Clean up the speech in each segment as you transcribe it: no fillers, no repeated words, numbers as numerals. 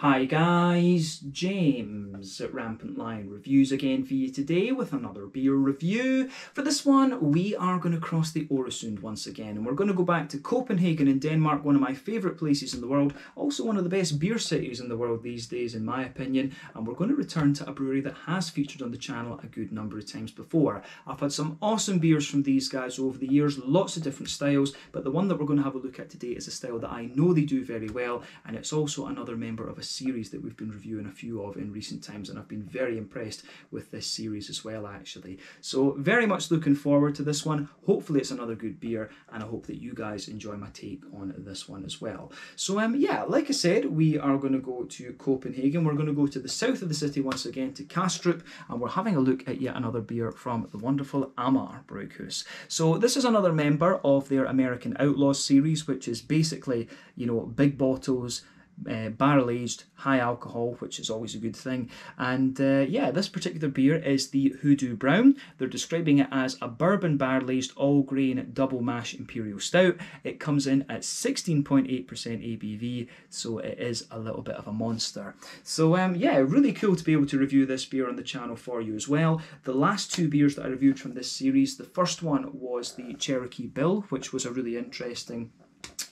Hi guys, James at Rampant Lion Reviews again for you today with another beer review. For this one, we are going to cross the Øresund once again, and we're going to go back to Copenhagen in Denmark, one of my favourite places in the world, also one of the best beer cities in the world these days in my opinion, and we're going to return to a brewery that has featured on the channel a good number of times before. I've had some awesome beers from these guys over the years, lots of different styles, but the one that we're going to have a look at today is a style that I know they do very well, and it's also another member of a series that we've been reviewing a few of in recent times, and I've been very impressed with this series as well actually. So very much looking forward to this one. Hopefully it's another good beer, and I hope that you guys enjoy my take on this one as well. So yeah, like I said, we are going to go to Copenhagen. We're going to go to the south of the city once again to Kastrup, and we're having a look at yet another beer from the wonderful Amager Bryghus. So this is another member of their American Outlaws series, which is basically, you know, big bottles, barrel-aged, high alcohol, which is always a good thing. And yeah, this particular beer is the Hoodoo Brown. They're describing it as a bourbon barrel-aged all-grain double mash imperial stout. It comes in at 16.8% ABV, so it is a little bit of a monster. So yeah, really cool to be able to review this beer on the channel for you as well. The last two beers that I reviewed from this series, the first one was the Cherokee Bill, which was a really interesting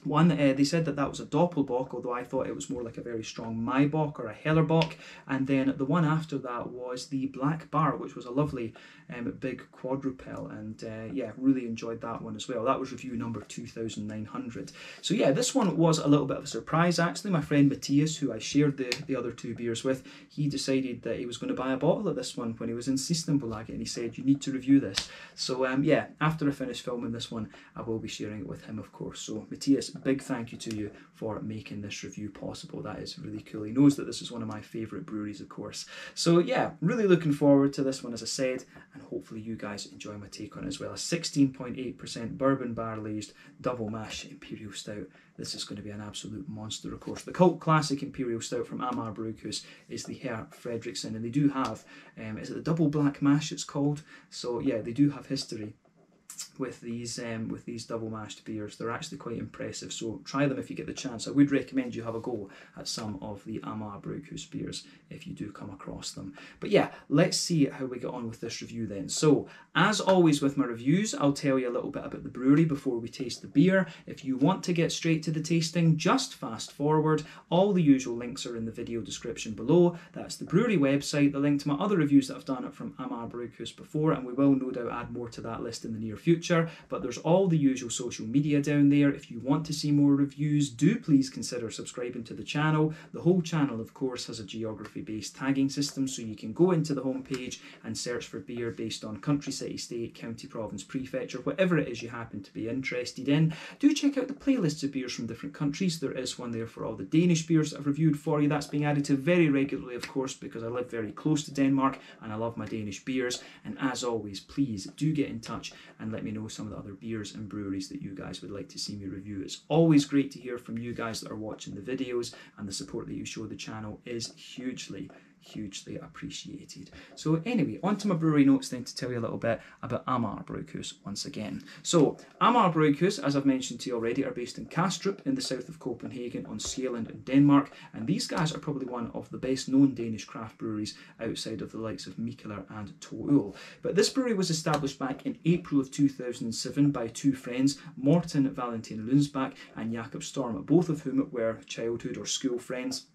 one. They said that that was a doppelbock, although I thought it was more like a very strong Maibock or a Hellerbock. And then the one after that was the Black Bar, which was a lovely big quadrupel, and yeah, really enjoyed that one as well. That was review number 2900. So yeah, this one was a little bit of a surprise actually. My friend Matthias, who I shared the other two beers with, he decided that he was going to buy a bottle of this one when he was in Systembolaget, and he said, you need to review this. So yeah, after I finish filming this one, I will be sharing it with him of course. So Matthias, big thank you to you for making this review possible. That is really cool. He knows that this is one of my favourite breweries of course. So yeah, really looking forward to this one as I said, and hopefully you guys enjoy my take on it as well. A 16.8% bourbon barrel aged double mash imperial stout. This is going to be an absolute monster of course. The cult classic imperial stout from Amager Bryghus is the Herr Frederiksen, and they do have, is it the double black mash it's called? So yeah, they do have history with these double mashed beers. They're actually quite impressive, so try them if you get the chance. I would recommend you have a go at some of the Amager Bryghus beers if you do come across them. But yeah, let's see how we get on with this review then. So as always with my reviews, I'll tell you a little bit about the brewery before we taste the beer. If you want to get straight to the tasting, just fast forward. All the usual links are in the video description below. That's the brewery website, the link to my other reviews that I've done from Amager Bryghus before, and we will no doubt add more to that list in the near future, but there's all the usual social media down there. If you want to see more reviews, do please consider subscribing to the channel. The whole channel of course has a geography based tagging system, so you can go into the homepage and search for beer based on country, city, state, county, province, prefecture, whatever it is you happen to be interested in. Do check out the playlists of beers from different countries. There is one there for all the Danish beers that I've reviewed for you. That's being added to very regularly of course, because I live very close to Denmark and I love my Danish beers. And as always, please do get in touch and let me know some of the other beers and breweries that you guys would like to see me review. It's always great to hear from you guys that are watching the videos, and the support that you show the channel is hugely appreciated. So anyway, on to my brewery notes then to tell you a little bit about Amager Bryghus once again. So Amager Bryghus, as I've mentioned to you already, are based in Kastrup in the south of Copenhagen on Sjælland in Denmark, and these guys are probably one of the best known Danish craft breweries outside of the likes of Mikkeller and Tor. But this brewery was established back in April of 2007 by two friends, Morten Valentin Lundsback and Jakob Storm, both of whom were childhood or school friends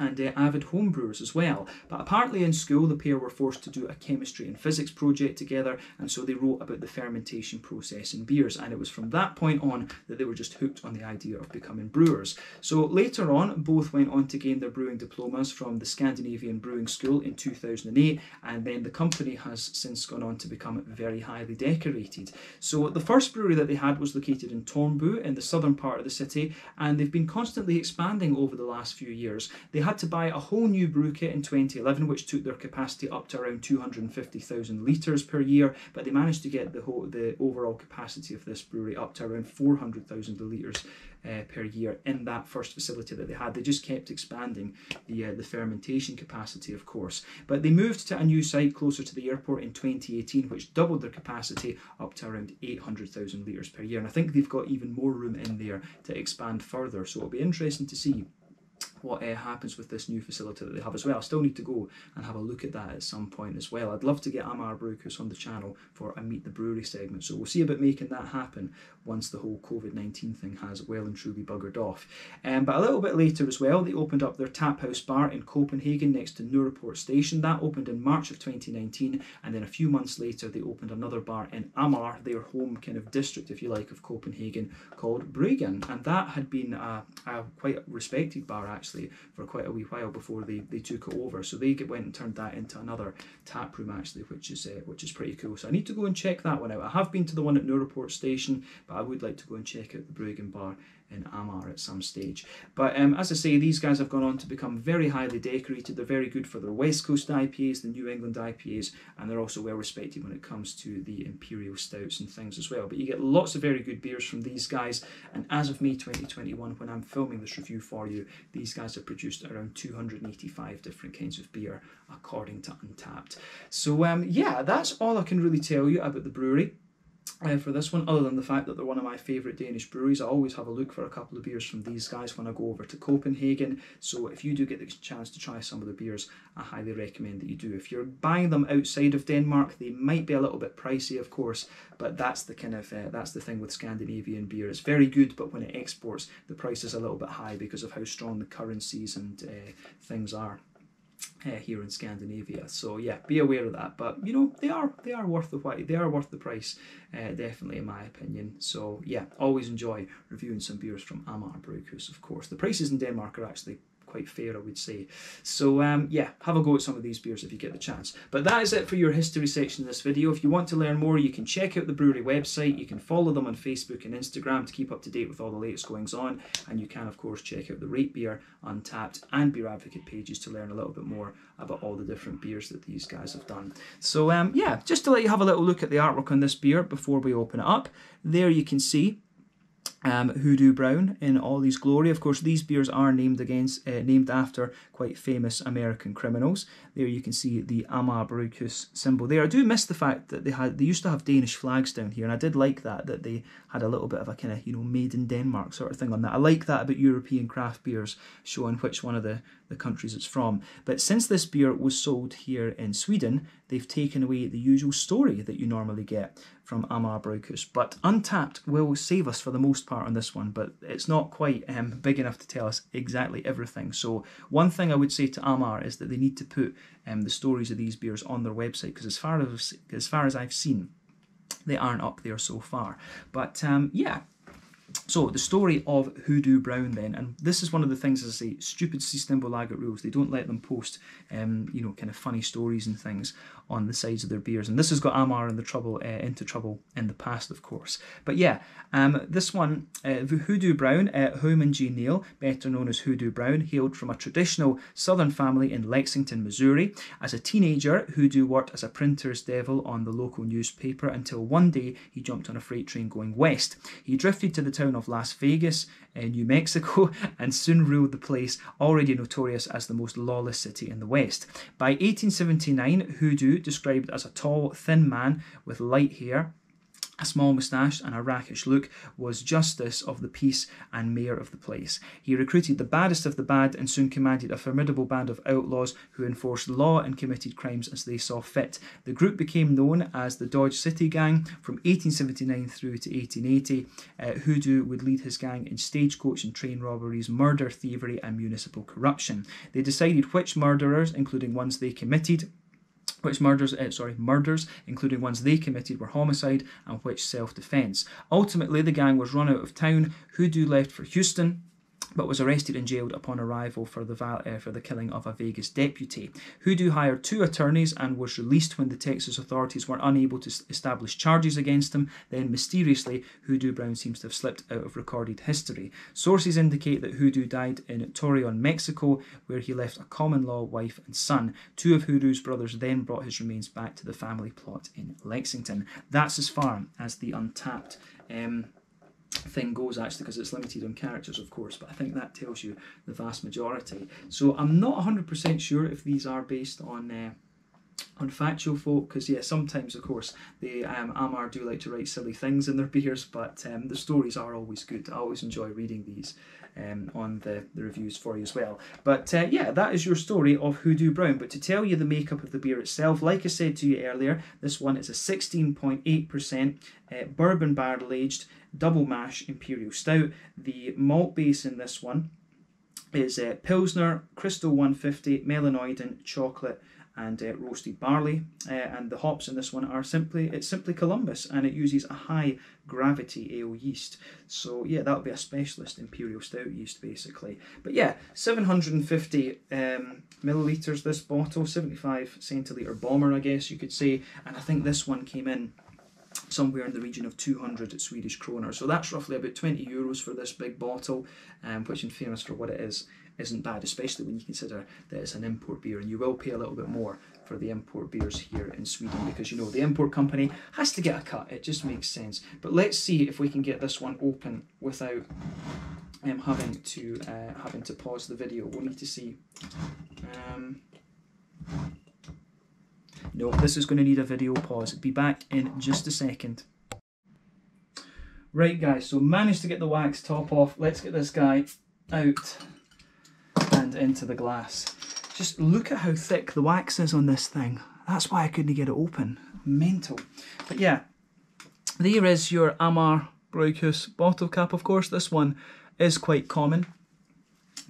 and avid homebrewers as well. But apparently in school the pair were forced to do a chemistry and physics project together, and so they wrote about the fermentation process in beers, and it was from that point on that they were just hooked on the idea of becoming brewers. So later on both went on to gain their brewing diplomas from the Scandinavian Brewing School in 2008, and then the company has since gone on to become very highly decorated. So the first brewery that they had was located in Tornby in the southern part of the city, and they've been constantly expanding over the last few years. They had to buy a whole new brew kit in 2011, which took their capacity up to around 250,000 litres per year, but they managed to get the overall capacity of this brewery up to around 400,000 litres per year in that first facility that they had. They just kept expanding the fermentation capacity of course. But they moved to a new site closer to the airport in 2018, which doubled their capacity up to around 800,000 litres per year, and I think they've got even more room in there to expand further, so it'll be interesting to see what happens with this new facility that they have as well. I still need to go and have a look at that at some point as well. I'd love to get Amager Bryghus on the channel for a Meet the Brewery segment, so we'll see about making that happen once the whole COVID-19 thing has well and truly buggered off. But a little bit later as well, they opened up their Tap House Bar in Copenhagen next to Nørreport Station. That opened in March of 2019, and then a few months later they opened another bar in Amager, their home kind of district, if you like, of Copenhagen, called Brøgen, and that had been a quite respected bar actually for quite a wee while before they took it over. So they went and turned that into another tap room actually, which is pretty cool. So I need to go and check that one out. I have been to the one at Nørreport Station, but I would like to go and check out the Brøgen bar in Amager at some stage. But as I say, these guys have gone on to become very highly decorated. They're very good for their West Coast IPAs, the New England IPAs, and they're also well respected when it comes to the Imperial Stouts and things as well. But you get lots of very good beers from these guys, and as of May 2021, when I'm filming this review for you, these guys have produced around 285 different kinds of beer, according to Untapped. So yeah, that's all I can really tell you about the brewery for this one, other than the fact that they're one of my favourite Danish breweries. I always have a look for a couple of beers from these guys when I go over to Copenhagen, so if you do get the chance to try some of the beers, I highly recommend that you do. If you're buying them outside of Denmark, they might be a little bit pricey, of course, but that's the kind of that's the thing with Scandinavian beer. It's very good, but when it exports, the price is a little bit high because of how strong the currencies and things are here in Scandinavia. So yeah, be aware of that, but you know, they are worth the while. They are worth the price, definitely, in my opinion. So yeah, always enjoy reviewing some beers from Amager Bryghus. Of course, the prices in Denmark are actually quite fair, I would say. So yeah, have a go at some of these beers if you get the chance. But that is it for your history section of this video. If you want to learn more, you can check out the brewery website, you can follow them on Facebook and Instagram to keep up to date with all the latest goings on, and you can of course check out the Rate Beer, Untapped and Beer Advocate pages to learn a little bit more about all the different beers that these guys have done. So yeah, just to let you have a little look at the artwork on this beer before we open it up, there you can see Hoodoo Brown in all these glory. Of course, these beers are named after quite famous American criminals. There you can see the Amager Bryghus symbol there. I do miss the fact that they used to have Danish flags down here, and I did like that they had a little bit of a kind of, you know, made in Denmark sort of thing on that. I like that about European craft beers, showing which one of the countries it's from. But since this beer was sold here in Sweden, they've taken away the usual story that you normally get from Amager Bryghus, but Untapped will save us for the most part on this one, but it's not quite big enough to tell us exactly everything. So one thing I would say to Amager is that they need to put the stories of these beers on their website, because as far as I've seen, they aren't up there so far. But yeah. So the story of Hoodoo Brown then, and this is one of the things, as I say, stupid Systembolaget rules. They don't let them post, you know, kind of funny stories and things on the sides of their beers. And this has got Amager into trouble in the past, of course. But yeah, this one, Hoodoo Brown, Homan G. Neal, better known as Hoodoo Brown, hailed from a traditional southern family in Lexington, Missouri. As a teenager, Hoodoo worked as a printer's devil on the local newspaper until one day he jumped on a freight train going west. He drifted to the town of Las Vegas, New Mexico, and soon ruled the place, already notorious as the most lawless city in the West. By 1879, Hoodoo, described as a tall, thin man with light hair, a small moustache and a rakish look, was justice of the peace and mayor of the place. He recruited the baddest of the bad and soon commanded a formidable band of outlaws who enforced law and committed crimes as they saw fit. The group became known as the Dodge City Gang. From 1879 through to 1880, Hoodoo would lead his gang in stagecoach and train robberies, murder, thievery and municipal corruption. They decided which murderers, including ones they committed, murders, including ones they committed, were homicide and which self-defense. Ultimately, the gang was run out of town. Hoodoo left for Houston, but was arrested and jailed upon arrival for the killing of a Vegas deputy. Hoodoo hired two attorneys and was released when the Texas authorities were unable to establish charges against him. Then, mysteriously, Hoodoo Brown seems to have slipped out of recorded history. Sources indicate that Hoodoo died in Torreon, Mexico, where he left a common-law wife and son. Two of Hoodoo's brothers then brought his remains back to the family plot in Lexington. That's as far as the Untapped thing goes, actually, because it's limited on characters, of course, but I think that tells you the vast majority. So I'm not 100% sure if these are based on on factual folk, because yeah, sometimes of course the Amager do like to write silly things in their beers, but the stories are always good. I always enjoy reading these on the reviews for you as well. But yeah, that is your story of Hoodoo Brown. But to tell you the makeup of the beer itself, like I said to you earlier, this one is a 16.8% bourbon barrel aged double mash imperial stout. The malt base in this one is Pilsner, Crystal 150, melanoidin, chocolate, and roasted barley, and the hops in this one are simply Columbus, and it uses a high gravity ale yeast. So yeah, that'll be a specialist imperial stout yeast basically. But yeah, 750 milliliters this bottle, 75 centiliter bomber I guess you could say, and I think this one came in somewhere in the region of 200 Swedish kroner. So that's roughly about 20 euros for this big bottle, which in fairness for what it is, isn't bad, especially when you consider that it's an import beer, and you will pay a little bit more for the import beers here in Sweden because, you know, the import company has to get a cut. It just makes sense. But let's see if we can get this one open without having to pause the video. We'll need to see. No, this is going to need a video pause. Be back in just a second. Right, guys, so managed to get the wax top off. Let's get this guy out and into the glass. Just look at how thick the wax is on this thing. That's why I couldn't get it open. Mental. But yeah, there is your Amager Bryghus bottle cap. Of course, this one is quite common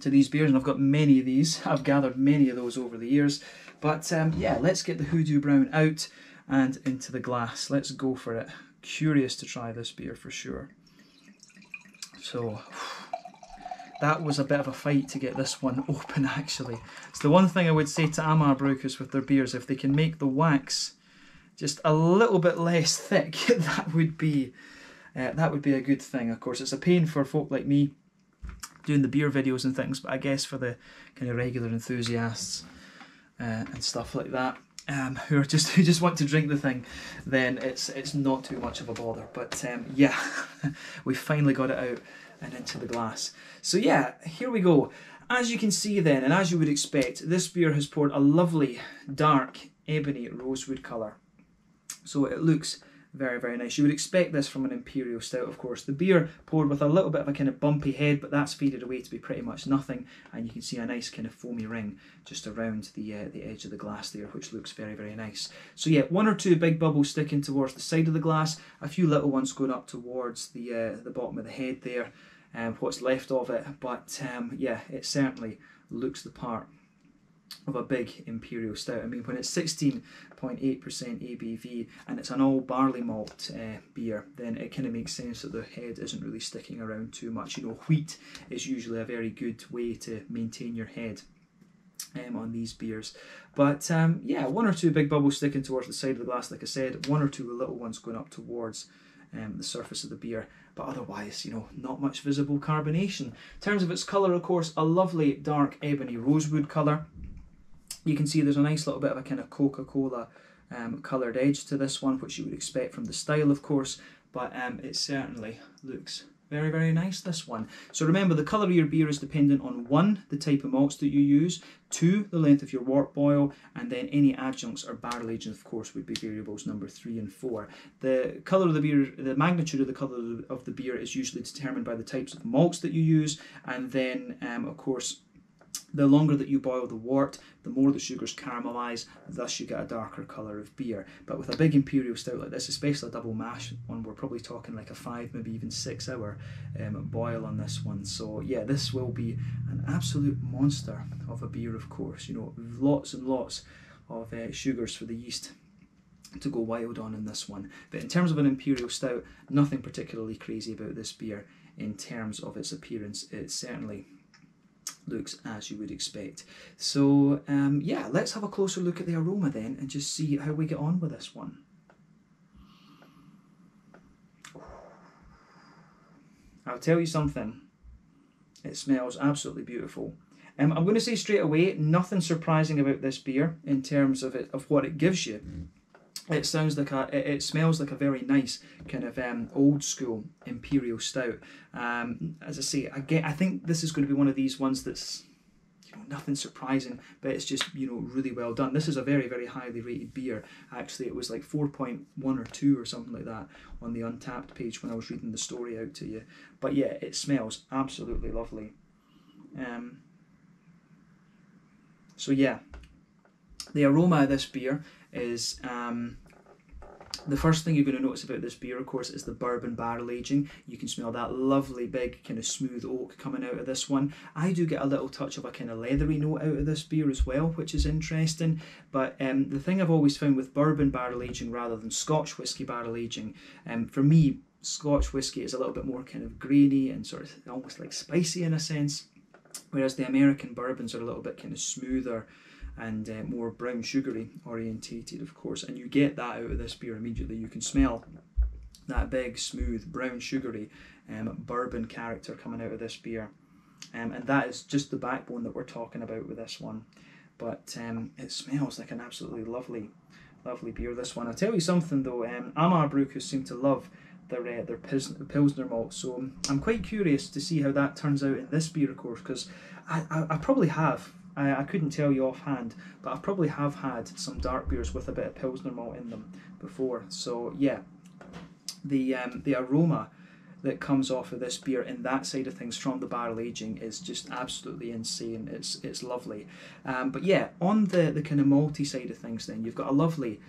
to these beers, and I've got many of these. I've gathered many of those over the years. But yeah, let's get the Hoodoo Brown out and into the glass. Let's go for it. Curious to try this beer for sure. So that was a bit of a fight to get this one open actually. It's the one thing I would say to Amager Bryghus with their beers, if they can make the wax just a little bit less thick, that would be a good thing. Of course, it's a pain for folk like me doing the beer videos and things, but I guess for the kind of regular enthusiasts and stuff like that, who just want to drink the thing, then it's not too much of a bother. But yeah, we finally got it out and into the glass. So yeah, here we go. As you can see then, and as you would expect, this beer has poured a lovely dark ebony rosewood colour. So it looks very, very nice. You would expect this from an imperial stout, of course. The beer poured with a little bit of a kind of bumpy head, but that's faded away to be pretty much nothing, and you can see a nice kind of foamy ring just around the edge of the glass there, which looks very, very nice. So yeah, one or two big bubbles sticking towards the side of the glass, a few little ones going up towards the bottom of the head there, what's left of it. But yeah, it certainly looks the part of a big imperial stout. I mean, when it's 16.8% ABV and it's an all barley malt beer, then it kind of makes sense that the head isn't really sticking around too much. You know, wheat is usually a very good way to maintain your head on these beers. But yeah, one or two big bubbles sticking towards the side of the glass, like I said, one or two little ones going up towards the surface of the beer, but otherwise, you know, not much visible carbonation. In terms of its colour, of course, a lovely dark ebony rosewood colour. You can see there's a nice little bit of a kind of Coca-Cola coloured edge to this one, which you would expect from the style, of course, but it certainly looks very, very nice, this one. So remember, the colour of your beer is dependent on 1, the type of malts that you use, 2, the length of your wort boil, and then any adjuncts or barrel aging, of course, would be variables number 3 and 4. The colour of the beer, the magnitude of the colour of the beer is usually determined by the types of malts that you use, and then, of course, the longer that you boil the wort, the more the sugars caramelise, thus you get a darker colour of beer. But with a big imperial stout like this, especially a double mash one, we're probably talking like a 5, maybe even 6 hour boil on this one. So yeah, this will be an absolute monster of a beer, of course. You know, lots and lots of sugars for the yeast to go wild on in this one. But in terms of an imperial stout, nothing particularly crazy about this beer in terms of its appearance. It certainly looks as you would expect. So yeah, let's have a closer look at the aroma then and just see how we get on with this one. I'll tell you something, it smells absolutely beautiful. I'm going to say straight away, nothing surprising about this beer in terms of it, of what it gives you. It sounds like it smells like a very nice kind of old school imperial stout. As I say, I think this is going to be one of these ones that's nothing surprising, but it's just, you know, really well done. This is a very, very highly rated beer. Actually, it was like 4.1 or 2 or something like that on the Untapped page when I was reading the story out to you. But yeah, it smells absolutely lovely. So yeah, the aroma of this beer is... the first thing you're going to notice about this beer, of course, is the bourbon barrel aging. You can smell that lovely big kind of smooth oak coming out of this one. I do get a little touch of a kind of leathery note out of this beer as well, which is interesting. But the thing I've always found with bourbon barrel aging rather than Scotch whiskey barrel aging, for me, Scotch whiskey is a little bit more kind of grainy and sort of almost like spicy in a sense, whereas the American bourbons are a little bit kind of smoother and more brown sugary orientated, of course, and you get that out of this beer immediately. You can smell that big smooth brown sugary bourbon character coming out of this beer, and that is just the backbone that we're talking about with this one. But it smells like an absolutely lovely beer, this one. I'll tell you something though, Amager Bryghus seem to love their Pilsner malt, so I'm quite curious to see how that turns out in this beer, of course, because I probably have, I couldn't tell you offhand, but I probably have had some dark beers with a bit of Pilsner malt in them before. So yeah, the aroma that comes off of this beer in that side of things from the barrel aging is just absolutely insane. It's lovely. But yeah, on the kind of malty side of things then, you've got a lovely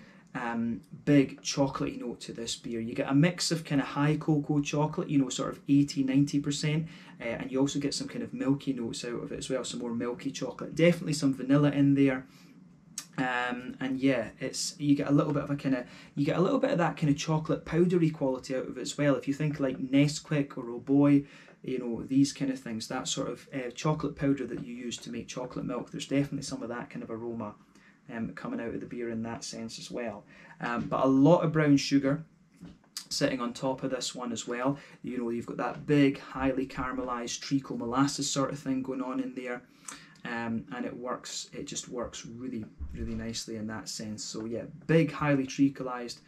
big chocolatey note to this beer. You get a mix of kind of high cocoa chocolate, you know, sort of 80-90%, and you also get some kind of milky notes out of it as well, some more milky chocolate, definitely some vanilla in there. And yeah, you get a little bit of a kind of, you get a little bit of that kind of chocolate powdery quality out of it as well. If you think like Nesquik or Oh Boy, you know, these kind of things, that sort of chocolate powder that you use to make chocolate milk, there's definitely some of that kind of aroma coming out of the beer in that sense as well. But a lot of brown sugar sitting on top of this one as well. You know, you've got that big highly caramelized treacle molasses sort of thing going on in there, and it just works really nicely in that sense. So yeah, big highly treacleized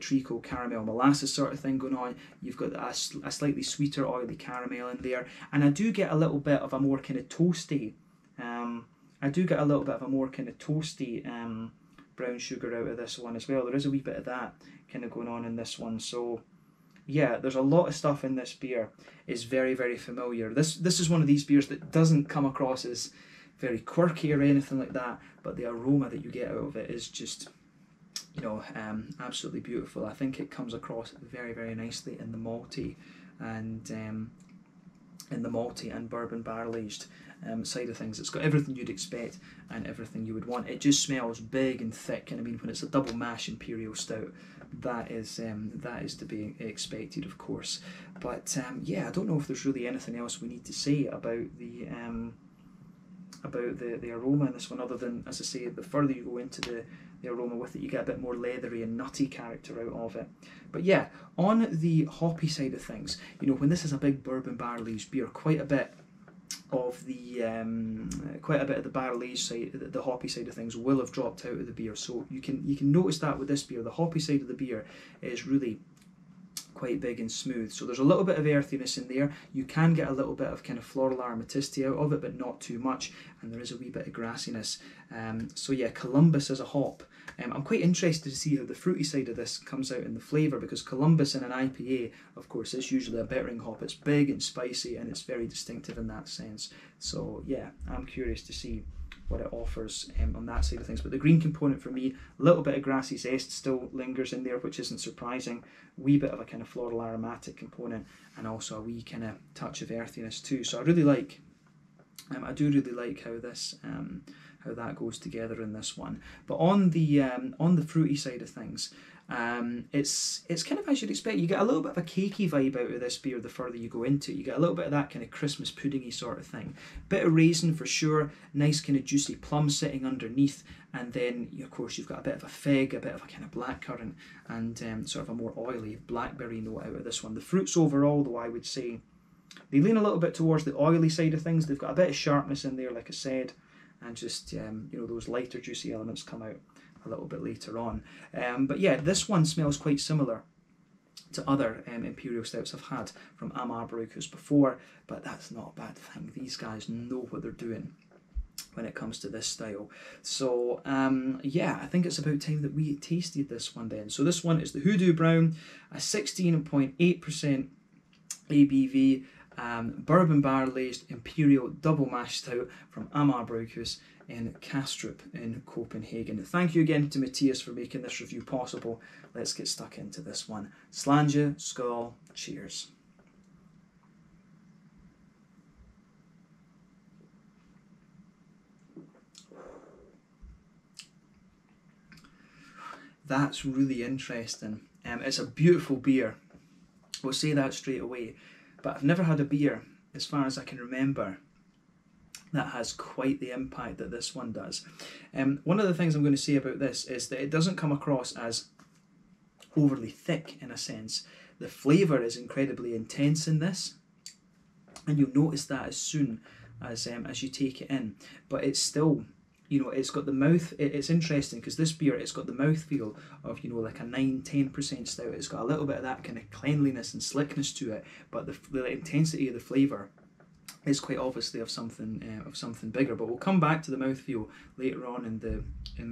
treacle caramel molasses sort of thing going on. You've got a slightly sweeter oily caramel in there, and I do get a little bit of a more kind of toasty brown sugar out of this one as well. There is a wee bit of that kind of going on in this one. So yeah, there's a lot of stuff in this beer is very familiar. This is one of these beers that doesn't come across as very quirky or anything like that, but the aroma that you get out of it is just, you know, absolutely beautiful. I think it comes across very nicely in the malty and bourbon barrel aged side of things. It's got everything you'd expect and everything you would want. It just smells big and thick, and I mean, when it's a double mash imperial stout, that is to be expected, of course. But yeah, I don't know if there's really anything else we need to say about the aroma in this one, other than, as I say, the further you go into the aroma with it, you get a bit more leathery and nutty character out of it. But yeah, on the hoppy side of things, you know, when this is a big bourbon barrel aged beer, quite a bit of the barrel aged side, the hoppy side of things, will have dropped out of the beer. So you can notice that with this beer, the hoppy side of the beer is really quite big and smooth. So there's a little bit of earthiness in there. You can get a little bit of kind of floral aromaticity out of it, but not too much, and there is a wee bit of grassiness. So yeah, Columbus as a hop. I'm quite interested to see how the fruity side of this comes out in the flavour, because Columbus in an IPA, of course, is usually a bittering hop. It's big and spicy, and it's very distinctive in that sense. So yeah, I'm curious to see what it offers on that side of things. But the green component for me, a little bit of grassy zest still lingers in there, which isn't surprising. Wee bit of a kind of floral aromatic component, and also a wee kind of touch of earthiness too. So I really like, I do really like how this, how that goes together in this one. But on the fruity side of things, it's kind of as you'd expect. You get a little bit of a cakey vibe out of this beer the further you go into it. You get a little bit of that kind of Christmas puddingy sort of thing. Bit of raisin for sure, nice kind of juicy plum sitting underneath, and then of course you've got a bit of a fig, a bit of a kind of blackcurrant, and sort of a more oily blackberry note out of this one. The fruits overall though, I would say they lean a little bit towards the oily side of things. They've got a bit of sharpness in there, like I said, and just you know, those lighter juicy elements come out a little bit later on. But yeah, this one smells quite similar to other imperial stouts I've had from Amager Bryghus before, but that's not a bad thing. These guys know what they're doing when it comes to this style. So yeah, I think it's about time that we tasted this one then. So this one is the Hoodoo Brown, a 16.8% ABV, bourbon barrel-aged imperial double mash stout from Amager Bryghus in Kastrup in Copenhagen. Thank you again to Matthias for making this review possible. Let's get stuck into this one. Slange, skål, cheers. That's really interesting. It's a beautiful beer. We'll say that straight away. But I've never had a beer, as far as I can remember, that has quite the impact that this one does. One of the things I'm going to say about this is that it doesn't come across as overly thick in a sense. The flavour is incredibly intense in this, and you'll notice that as soon as you take it in. But it's still, you know, it's got the mouth, it's interesting because this beer, it's got the mouthfeel of, you know, like a 9-10% stout. It's got a little bit of that kind of cleanliness and slickness to it, but the intensity of the flavour is quite obviously of something bigger. But we'll come back to the mouthfeel later on in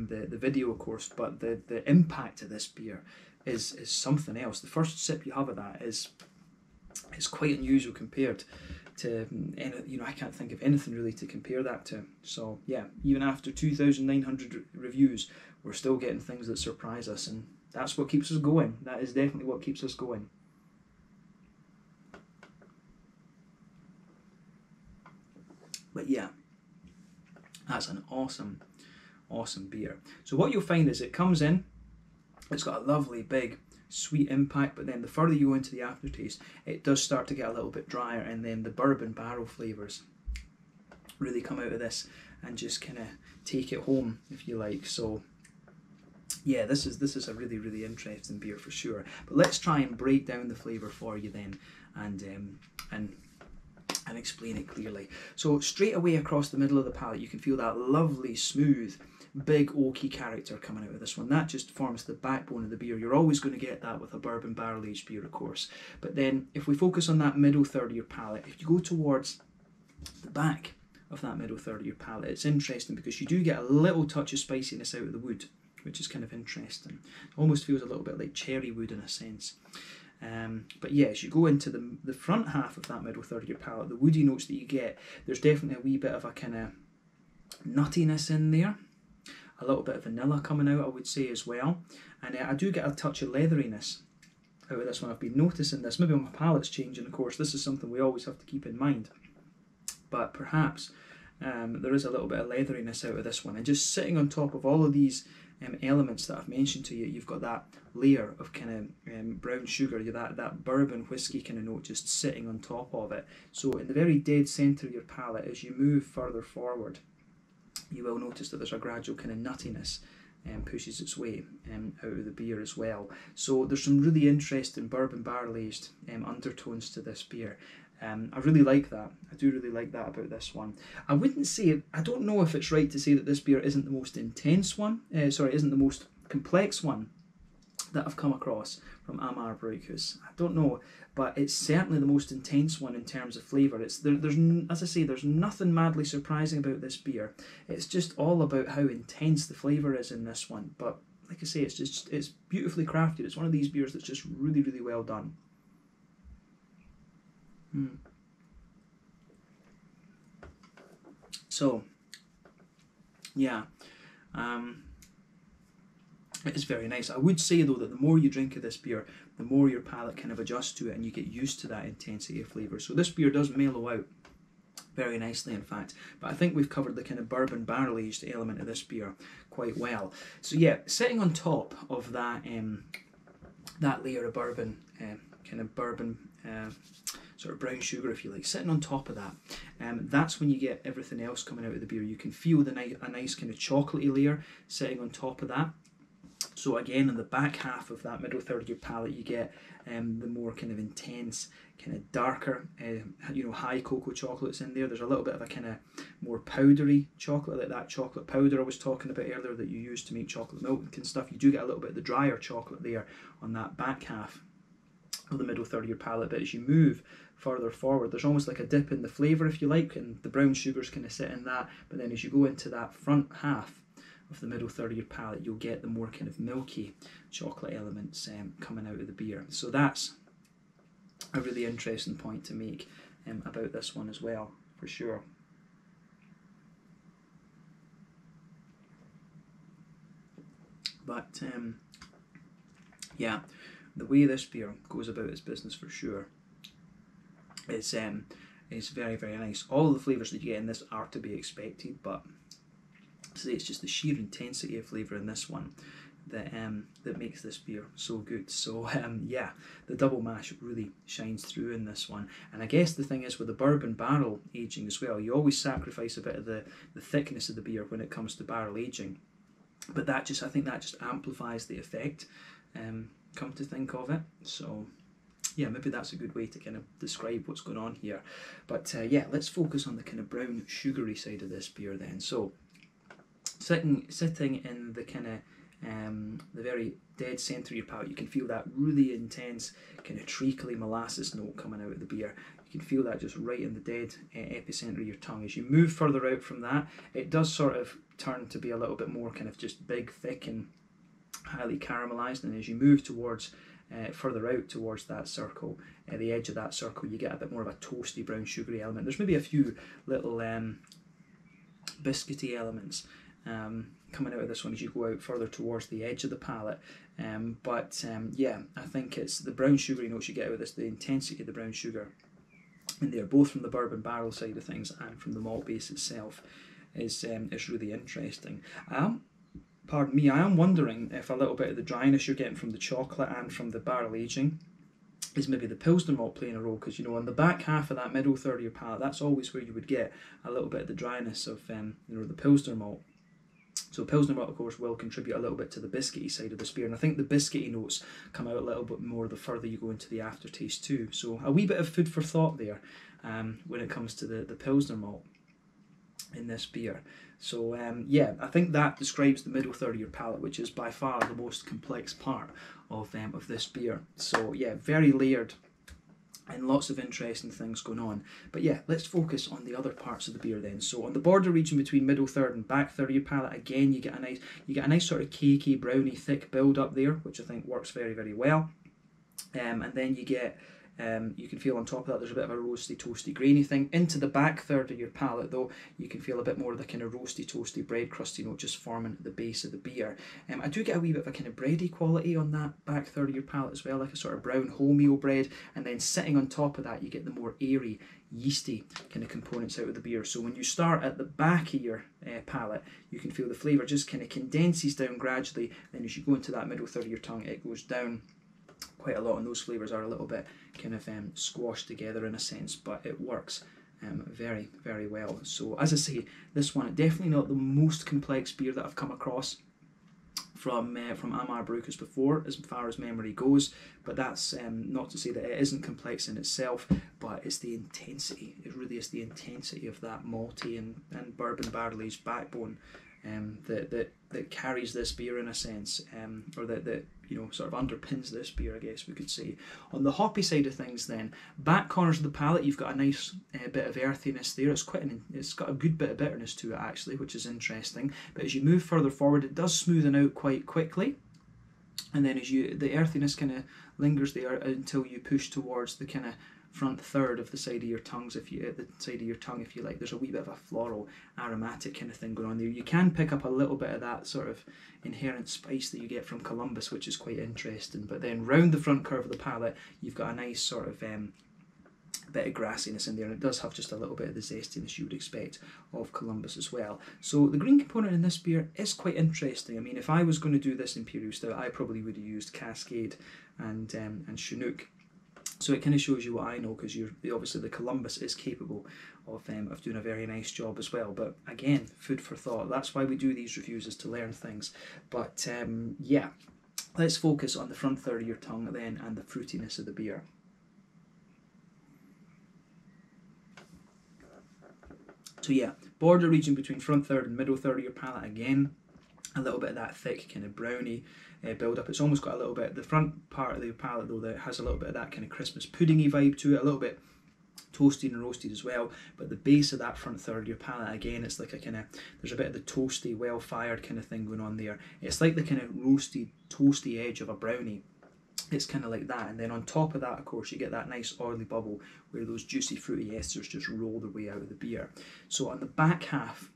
the video, of course. But the impact of this beer is something else. The first sip you have of that is quite unusual compared to, you know, I can't think of anything really to compare that to. So yeah, even after 2,900 reviews, we're still getting things that surprise us, and that's what keeps us going. That is definitely what keeps us going. But yeah, that's an awesome, awesome beer. So what you'll find is it comes in, it's got a lovely big sweet impact, but then the further you go into the aftertaste, it does start to get a little bit drier, and then the bourbon barrel flavours really come out of this and just kind of take it home, if you like. So yeah, this is a really, really interesting beer for sure. But let's try and break down the flavour for you then, and explain it clearly. So straight away across the middle of the palate, you can feel that lovely, smooth, big oaky character coming out of this one. That just forms the backbone of the beer. You're always going to get that with a bourbon barrel-aged beer, of course. But then if we focus on that middle third of your palate, if you go towards the back of that middle third of your palate, it's interesting because you do get a little touch of spiciness out of the wood, which is kind of interesting. It almost feels a little bit like cherry wood in a sense. But yeah, as you go into the front half of that middle third of your palate, the woody notes that you get, there's definitely a wee bit of a kind of nuttiness in there, a little bit of vanilla coming out, I would say, as well. And I do get a touch of leatheriness out of this one. I've been noticing this, maybe my palate's changing, of course. This is something we always have to keep in mind, but perhaps there is a little bit of leatheriness out of this one. And just sitting on top of all of these elements that I've mentioned to you, you've got that layer of kind of brown sugar, that bourbon whiskey kind of note just sitting on top of it. So in the very dead centre of your palate, as you move further forward, you will notice that there's a gradual kind of nuttiness and pushes its way out of the beer as well. So there's some really interesting bourbon barrel-aged undertones to this beer. I really like that. I do really like that about this one. I wouldn't say, I don't know if it's right to say that this beer isn't the most intense one, isn't the most complex one that I've come across from Amager Bryghus. I don't know, but it's certainly the most intense one in terms of flavour. There's, as I say, there's nothing madly surprising about this beer. It's just all about how intense the flavour is in this one. But like I say, it's beautifully crafted. It's one of these beers that's just really, really well done. So yeah, it is very nice. I would say though that the more you drink of this beer, the more your palate kind of adjusts to it and you get used to that intensity of flavour. So this beer does mellow out very nicely, in fact. But I think we've covered the kind of bourbon barrel-aged element of this beer quite well. So yeah, sitting on top of that that layer of bourbon, kind of bourbon sort of brown sugar, if you like, sitting on top of that, that's when you get everything else coming out of the beer. You can feel a nice kind of chocolatey layer sitting on top of that. So again, in the back half of that middle third of your palate, you get the more kind of intense, kind of darker, you know, high cocoa chocolates in there. There's a little bit of a kind of more powdery chocolate, like that chocolate powder I was talking about earlier that you use to make chocolate milk and stuff. You do get a little bit of the drier chocolate there on that back half of the middle third of your palate. But as you move further forward. There's almost like a dip in the flavour, if you like, and the brown sugars kind of sit in that, but then as you go into that front half of the middle third of your palate, you'll get the more kind of milky chocolate elements coming out of the beer. So that's a really interesting point to make about this one as well, for sure. But yeah, the way this beer goes about its business, for sure, it's very, very nice. All the flavours that you get in this are to be expected, but say it's just the sheer intensity of flavour in this one that that makes this beer so good. So yeah, the double mash really shines through in this one. And I guess the thing is, with the bourbon barrel aging as well, you always sacrifice a bit of the thickness of the beer when it comes to barrel aging, but that just, I think that just amplifies the effect, come to think of it. So yeah, maybe that's a good way to kind of describe what's going on here. But yeah, let's focus on the kind of brown sugary side of this beer then. So sitting in the kind of the very dead centre of your palate, you can feel that really intense kind of treacly molasses note coming out of the beer. You can feel that just right in the dead epicentre of your tongue. As you move further out from that, it does sort of turn to be a little bit more kind of just big, thick and highly caramelised. And as you move towards further out towards that circle, the edge of that circle, you get a bit more of a toasty brown sugary element. There's maybe a few little biscuity elements coming out of this one as you go out further towards the edge of the palate, but yeah, I think it's the brown sugary notes you get out of this, the intensity of the brown sugar in there, both from the bourbon barrel side of things and from the malt base itself, is really interesting. Pardon me, I am wondering if a little bit of the dryness you're getting from the chocolate and from the barrel aging is maybe the Pilsner malt playing a role, because, you know, on the back half of that middle third of your palate, that's always where you would get a little bit of the dryness of, you know, the Pilsner malt. So Pilsner malt, of course, will contribute a little bit to the biscuity side of this beer, and I think the biscuity notes come out a little bit more the further you go into the aftertaste too. So a wee bit of food for thought there when it comes to the Pilsner malt in this beer. So yeah, I think that describes the middle third of your palate, which is by far the most complex part of this beer. So yeah, very layered and lots of interesting things going on. But yeah, let's focus on the other parts of the beer then. So on the border region between middle third and back third of your palate, again, you get a nice, sort of cakey, browny, thick build up there, which I think works very, very well. And then you get, you can feel on top of that there's a bit of a roasty, toasty, grainy thing. Into the back third of your palate, though, you can feel a bit more of the kind of roasty, toasty, bread crusty note just forming at the base of the beer. I do get a wee bit of a kind of bready quality on that back third of your palate as well, like a sort of brown wholemeal bread. And then sitting on top of that, you get the more airy, yeasty kind of components out of the beer. So when you start at the back of your palate, you can feel the flavour just kind of condenses down gradually. Then as you go into that middle third of your tongue, it goes down quite a lot, and those flavours are a little bit kind of squashed together in a sense, but it works very, very well. So as I say, this one, definitely not the most complex beer that I've come across from Amager Bryghus before, as far as memory goes, but that's not to say that it isn't complex in itself, but it's the intensity, it really is the intensity of that malty and bourbon barrel aged backbone that carries this beer in a sense, or that you know, sort of underpins this beer, I guess we could say. On the hoppy side of things then, back corners of the palate, you've got a nice bit of earthiness there. It's got a good bit of bitterness to it actually, which is interesting. But as you move further forward, it does smoothen out quite quickly. And then as the earthiness kind of lingers there until you push towards the kind of front third of the side of your tongues, if you like. There's a wee bit of a floral aromatic kind of thing going on there. You can pick up a little bit of that sort of inherent spice that you get from Columbus, which is quite interesting. But then round the front curve of the palate, you've got a nice sort of bit of grassiness in there, and it does have just a little bit of the zestiness you would expect of Columbus as well. So the green component in this beer is quite interesting. I mean, if I was going to do this Imperial Stout, I probably would have used Cascade and Chinook. So it kind of shows you what I know, because obviously the Columbus is capable of doing a very nice job as well. But again, food for thought. That's why we do these reviews, is to learn things. But yeah, let's focus on the front third of your tongue then, and the fruitiness of the beer. So yeah, border region between front third and middle third of your palate again. A little bit of that thick kind of browny build up. It's almost got a little bit, the front part of the palate though, that has a little bit of that kind of Christmas puddingy vibe to it, a little bit toasted and roasted as well, but the base of that front third, your palate again, it's like a kind of, there's a bit of the toasty, well-fired kind of thing going on there. It's like the kind of roasted, toasty edge of a brownie. It's kind of like that, and then on top of that, of course, you get that nice oily bubble where those juicy, fruity esters just roll their way out of the beer. So on the back half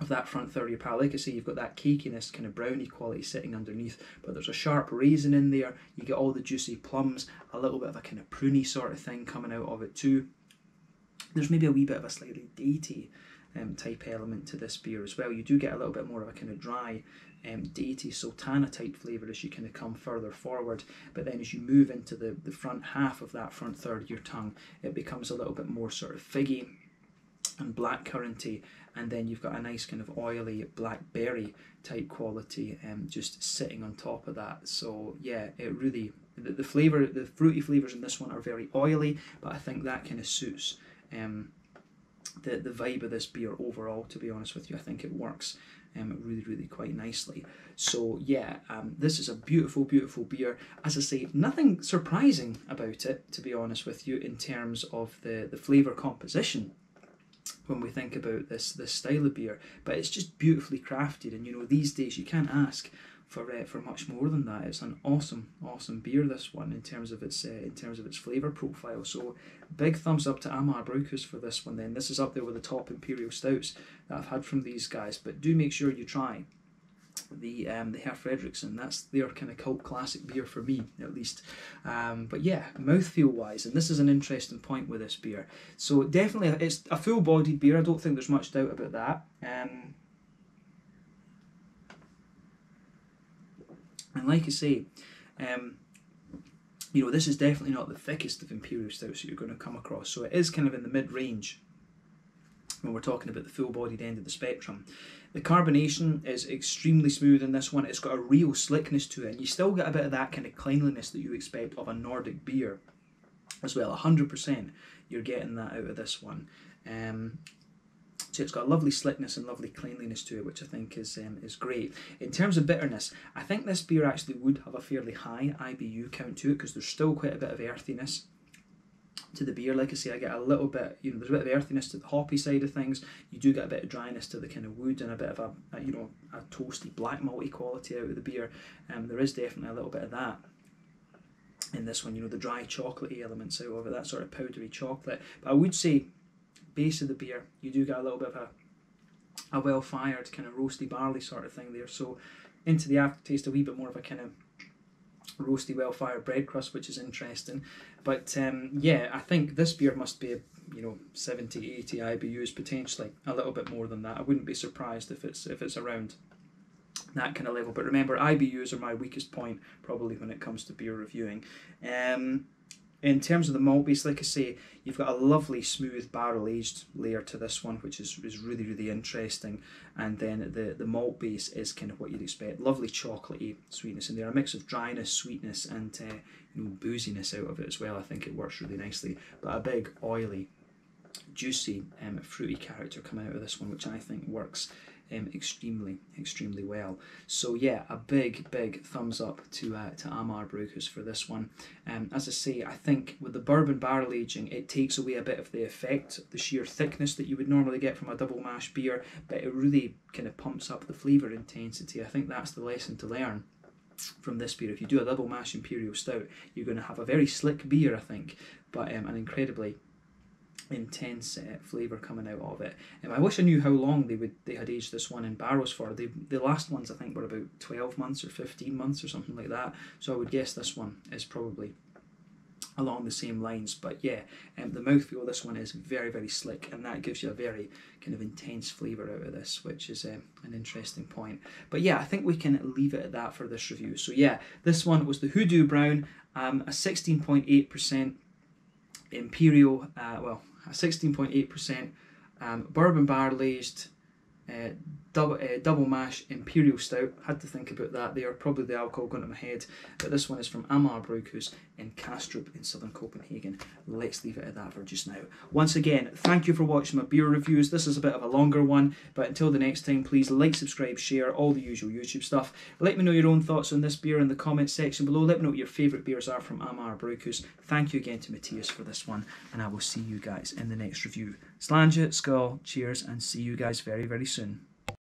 of that front third of your palate, like I say, you've got that cakiness, kind of brownie quality sitting underneath, but there's a sharp raisin in there, you get all the juicy plums, a little bit of a kind of pruny sort of thing coming out of it too. There's maybe a wee bit of a slightly datey type element to this beer as well. You do get a little bit more of a kind of dry, datey, sultana type flavour as you kind of come further forward, but then as you move into the front half of that front third of your tongue, it becomes a little bit more sort of figgy and blackcurranty, and then you've got a nice kind of oily blackberry type quality just sitting on top of that. So yeah, it really, the flavour, the fruity flavours in this one are very oily, but I think that kind of suits the vibe of this beer overall, to be honest with you. I think it works really, really quite nicely. So yeah, this is a beautiful, beautiful beer. As I say, nothing surprising about it, to be honest with you, in terms of the flavour composition when we think about this style of beer, but it's just beautifully crafted, and you know, these days you can't ask for much more than that. It's an awesome, awesome beer, this one, in terms of its flavour profile. So big thumbs up to Amager Bryghus for this one then. This is up there with the top imperial stouts that I've had from these guys, but do make sure you try the Herr Frederiksen. That's their kind of cult classic beer for me, at least. But yeah, mouthfeel wise, and this is an interesting point with this beer. So definitely, it's a full-bodied beer. I don't think there's much doubt about that. And like I say, you know, this is definitely not the thickest of imperial stouts that you're going to come across. So it is kind of in the mid-range when we're talking about the full-bodied end of the spectrum. The carbonation is extremely smooth in this one. It's got a real slickness to it, and you still get a bit of that kind of cleanliness that you expect of a Nordic beer as well. 100% you're getting that out of this one. So it's got a lovely slickness and lovely cleanliness to it, which I think is great. In terms of bitterness, I think this beer actually would have a fairly high IBU count to it, because there's still quite a bit of earthiness to the beer. Like I say, I get a little bit, you know, there's a bit of earthiness to the hoppy side of things. You do get a bit of dryness to the kind of wood and a bit of a you know, a toasty black malty quality out of the beer. There is definitely a little bit of that in this one, you know, the dry chocolatey elements out of it, that sort of powdery chocolate. But I would say, base of the beer, you do get a little bit of a well-fired kind of roasty barley sort of thing there. So into the aftertaste, a wee bit more of a kind of roasty, well-fired bread crust, which is interesting. But yeah, I think this beer must be, you know, 70, 80 IBUs, potentially a little bit more than that. I wouldn't be surprised if it's around that kind of level. But remember, IBUs are my weakest point probably when it comes to beer reviewing. In terms of the malt base, like I say, you've got a lovely smooth barrel-aged layer to this one, which is really, really interesting. And then the malt base is kind of what you'd expect. Lovely chocolatey sweetness in there. A mix of dryness, sweetness, and you know, booziness out of it as well. I think it works really nicely. But a big, oily, juicy, fruity character coming out of this one, which I think works extremely, extremely well. So yeah, a big, big thumbs up to Amager Bryghus for this one. As I say, I think with the bourbon barrel aging, it takes away a bit of the effect, the sheer thickness that you would normally get from a double mash beer, but it really kind of pumps up the flavour intensity. I think that's the lesson to learn from this beer. If you do a double mash imperial stout, you're going to have a very slick beer, I think, but an incredibly intense flavour coming out of it. I wish I knew how long they had aged this one in barrels for. The last ones I think were about 12 months or 15 months or something like that, so I would guess this one is probably along the same lines. But yeah, the mouthfeel of this one is very, very slick, and that gives you a very kind of intense flavour out of this, which is an interesting point. But yeah, I think we can leave it at that for this review. So yeah, this one was the Hoodoo Brown, a 16.8% imperial, a 16.8% bourbon barrel aged double mash imperial stout. Had to think about that there, probably the alcohol going to my head, but this one is from Amager Bryghus in Kastrup in southern Copenhagen. Let's leave it at that for just now. Once again, thank you for watching my beer reviews. This is a bit of a longer one, but until the next time, please like, subscribe, share, all the usual YouTube stuff. Let me know your own thoughts on this beer in the comments section below. Let me know what your favourite beers are from Amager Bryghus. Thank you again to Matthias for this one, and I will see you guys in the next review. Slange, skål, cheers, and see you guys very, very soon.